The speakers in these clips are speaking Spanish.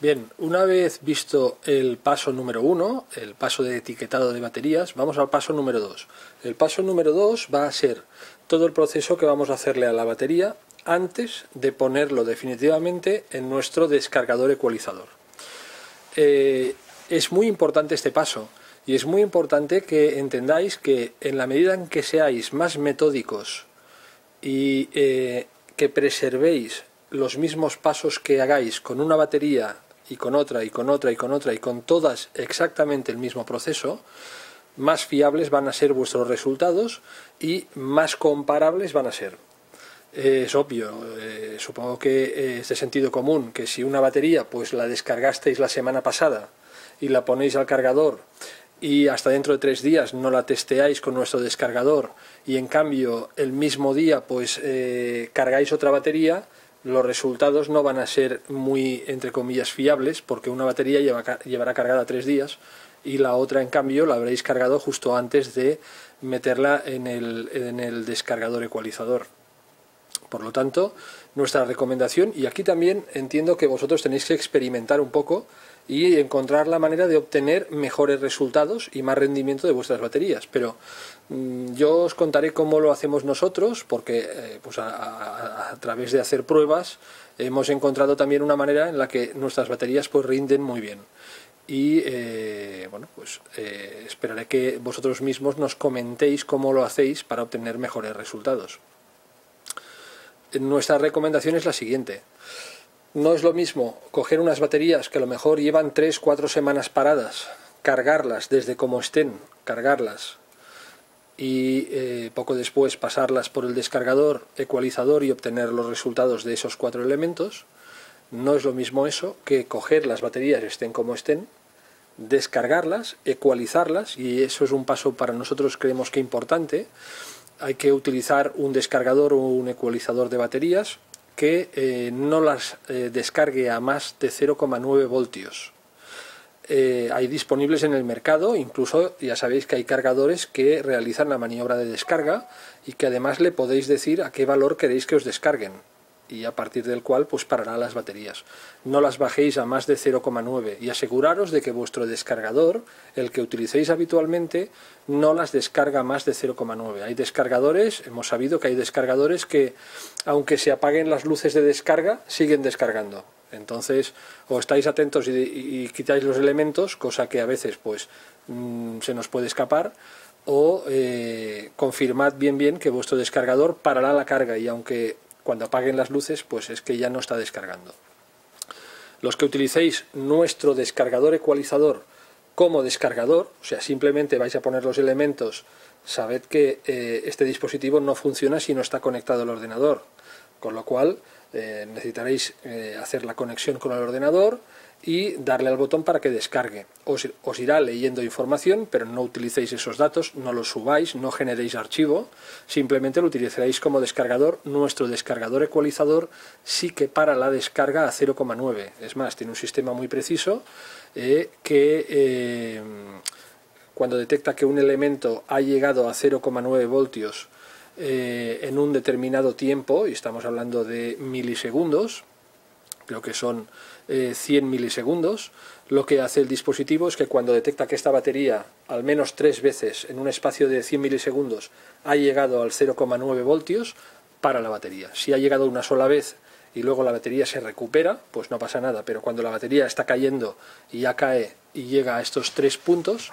Bien, una vez visto el paso número 1, el paso de etiquetado de baterías, vamos al paso número 2. El paso número 2 va a ser todo el proceso que vamos a hacerle a la batería antes de ponerlo definitivamente en nuestro descargador ecualizador. Es muy importante este paso y es muy importante que entendáis que en la medida en que seáis más metódicos y que preservéis los mismos pasos que hagáis con una batería y con otra, y con otra, y con otra, y con todas exactamente el mismo proceso, más fiables van a ser vuestros resultados y más comparables van a ser. Es obvio, supongo que es de sentido común que si una batería pues la descargasteis la semana pasada y la ponéis al cargador y hasta dentro de 3 días no la testeáis con nuestro descargador y en cambio el mismo día pues cargáis otra batería, los resultados no van a ser muy, entre comillas, fiables, porque una batería llevará cargada 3 días y la otra, en cambio, la habréis cargado justo antes de meterla en el descargador ecualizador. Por lo tanto, nuestra recomendación, y aquí también entiendo que vosotros tenéis que experimentar un poco y encontrar la manera de obtener mejores resultados y más rendimiento de vuestras baterías, pero yo os contaré cómo lo hacemos nosotros, porque pues a través de hacer pruebas hemos encontrado también una manera en la que nuestras baterías pues rinden muy bien. Y bueno, pues esperaré que vosotros mismos nos comentéis cómo lo hacéis para obtener mejores resultados. Nuestra recomendación es la siguiente. No es lo mismo coger unas baterías que a lo mejor llevan 3-4 semanas paradas, cargarlas desde como estén, cargarlas y poco después pasarlas por el descargador ecualizador y obtener los resultados de esos 4 elementos. No es lo mismo eso que coger las baterías estén como estén, descargarlas, ecualizarlas, y eso es un paso para nosotros creemos que importante. Hay que utilizar un descargador o un ecualizador de baterías que no las descargue a más de 0,9 voltios. Hay disponibles en el mercado, incluso ya sabéis que hay cargadores que realizan la maniobra de descarga y que además le podéis decir a qué valor queréis que os descarguen y a partir del cual pues parará las baterías. No las bajéis a más de 0,9 y aseguraros de que vuestro descargador, el que utilicéis habitualmente, no las descarga más de 0,9. Hay descargadores, hemos sabido que hay descargadores que, aunque se apaguen las luces de descarga, siguen descargando. Entonces, o estáis atentos y quitáis los elementos, cosa que a veces pues se nos puede escapar, o confirmad bien que vuestro descargador parará la carga y aunque cuando apaguen las luces, pues es que ya no está descargando. Los que utilicéis nuestro descargador ecualizador como descargador, o sea, simplemente vais a poner los elementos, sabed que este dispositivo no funciona si no está conectado al ordenador, con lo cual necesitaréis hacer la conexión con el ordenador y darle al botón para que descargue. Os irá leyendo información, pero no utilicéis esos datos, no los subáis, no generéis archivo, simplemente lo utilizaréis como descargador. Nuestro descargador ecualizador sí que para la descarga a 0,9. Es más, tiene un sistema muy preciso que cuando detecta que un elemento ha llegado a 0,9 voltios en un determinado tiempo, y estamos hablando de milisegundos, creo que son 100 milisegundos, lo que hace el dispositivo es que cuando detecta que esta batería al menos 3 veces en un espacio de 100 milisegundos ha llegado al 0,9 voltios, para la batería. Si ha llegado una sola vez y luego la batería se recupera, pues no pasa nada, pero cuando la batería está cayendo y ya cae y llega a estos 3 puntos,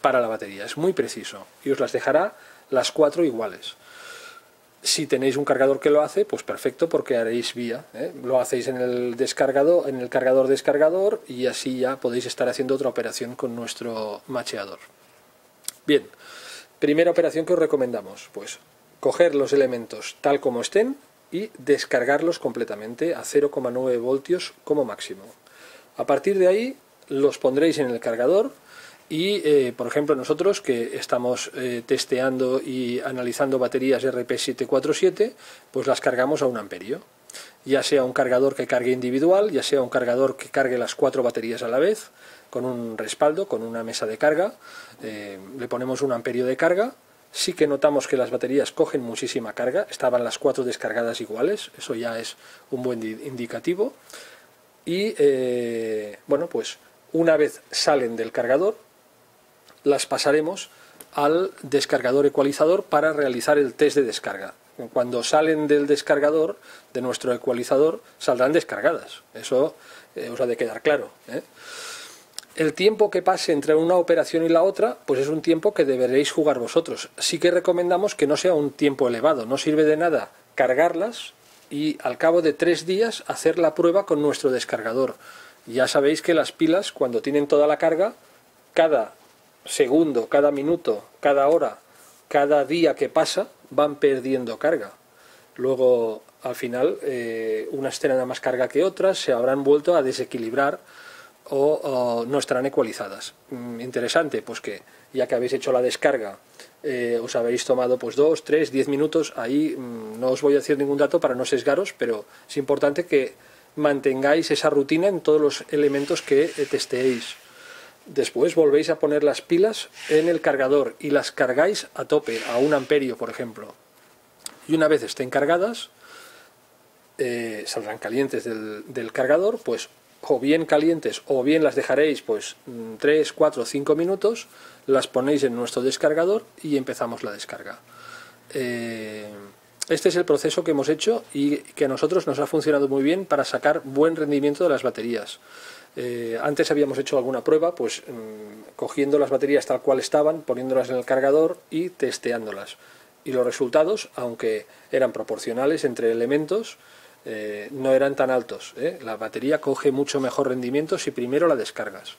para la batería. Es muy preciso y os las dejará las 4 iguales. Si tenéis un cargador que lo hace, pues perfecto, porque haréis vía, lo hacéis en el cargador descargador y así ya podéis estar haciendo otra operación con nuestro macheador. Bien, primera operación que os recomendamos, pues coger los elementos tal como estén y descargarlos completamente a 0,9 voltios como máximo. A partir de ahí los pondréis en el cargador. Y, por ejemplo, nosotros que estamos testeando y analizando baterías rp747, pues las cargamos a 1 amperio. Ya sea un cargador que cargue individual, ya sea un cargador que cargue las 4 baterías a la vez, con un respaldo, con una mesa de carga, le ponemos 1 amperio de carga. Sí que notamos que las baterías cogen muchísima carga, estaban las 4 descargadas iguales, eso ya es un buen indicativo. y bueno, pues una vez salen del cargador las pasaremos al descargador ecualizador para realizar el test de descarga. Cuando salen del descargador de nuestro ecualizador saldrán descargadas, eso os ha de quedar claro, ¿eh? El tiempo que pase entre una operación y la otra, pues es un tiempo que deberéis jugar vosotros. Sí que recomendamos que no sea un tiempo elevado, no sirve de nada cargarlas y al cabo de 3 días hacer la prueba con nuestro descargador. Ya sabéis que las pilas, cuando tienen toda la carga, cada segundo, cada minuto, cada hora, cada día que pasa, van perdiendo carga. Luego, al final, unas tendrán más carga que otras, se habrán vuelto a desequilibrar o no estarán ecualizadas. Interesante, pues que ya que habéis hecho la descarga, os habéis tomado pues 2, 3, 10 minutos, ahí no os voy a decir ningún dato para no sesgaros, pero es importante que mantengáis esa rutina en todos los elementos que testeéis. Después volvéis a poner las pilas en el cargador y las cargáis a tope, a 1 amperio, por ejemplo. Y una vez estén cargadas, saldrán calientes del cargador, pues o bien calientes o bien las dejaréis pues 3, 4, 5 minutos, las ponéis en nuestro descargador y empezamos la descarga. Este es el proceso que hemos hecho y que a nosotros nos ha funcionado muy bien para sacar buen rendimiento de las baterías. Antes habíamos hecho alguna prueba pues cogiendo las baterías tal cual estaban, poniéndolas en el cargador y testeándolas. Y los resultados, aunque eran proporcionales entre elementos, no eran tan altos, ¿eh? La batería coge mucho mejor rendimiento si primero la descargas.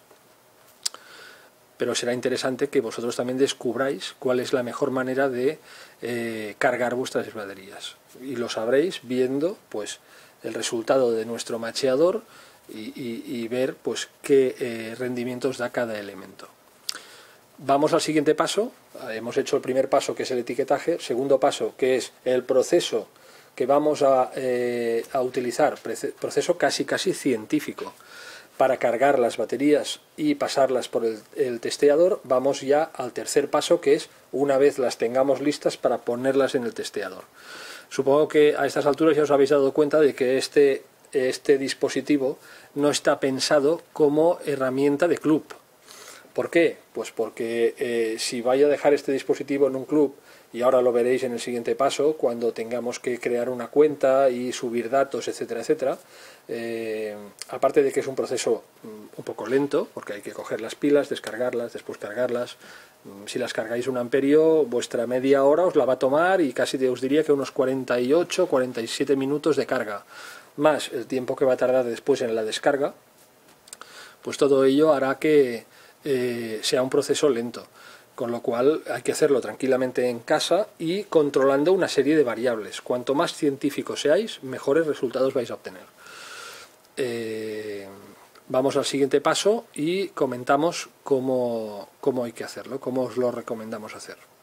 Pero será interesante que vosotros también descubráis cuál es la mejor manera de cargar vuestras baterías. Y lo sabréis viendo pues el resultado de nuestro macheador y ver pues qué rendimientos da cada elemento. Vamos al siguiente paso. Hemos hecho el primer paso, que es el etiquetaje. Segundo paso, que es el proceso que vamos a utilizar, proceso casi científico. Para cargar las baterías y pasarlas por el testeador, vamos ya al tercer paso, que es una vez las tengamos listas para ponerlas en el testeador. Supongo que a estas alturas ya os habéis dado cuenta de que este dispositivo no está pensado como herramienta de club. ¿Por qué? Pues porque si vais a dejar este dispositivo en un club, y ahora lo veréis en el siguiente paso, cuando tengamos que crear una cuenta y subir datos, etcétera, etcétera. Aparte de que es un proceso un poco lento, porque hay que coger las pilas, descargarlas, después cargarlas. Si las cargáis 1 amperio, vuestra media hora os la va a tomar y casi os diría que unos 48, 47 minutos de carga, más el tiempo que va a tardar después en la descarga, pues todo ello hará que sea un proceso lento. Con lo cual hay que hacerlo tranquilamente en casa y controlando una serie de variables. Cuanto más científicos seáis, mejores resultados vais a obtener. Vamos al siguiente paso y comentamos cómo hay que hacerlo, cómo os lo recomendamos hacer.